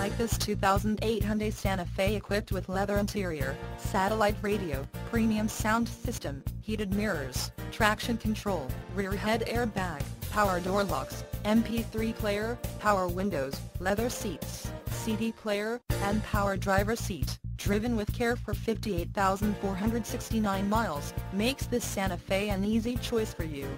like this 2008 Hyundai Santa Fe equipped with leather interior, satellite radio, premium sound system, heated mirrors, traction control, rear head airbag, power door locks, MP3 player, power windows, leather seats, CD player, and power driver's seat, driven with care for 58,469 miles, makes this Santa Fe an easy choice for you.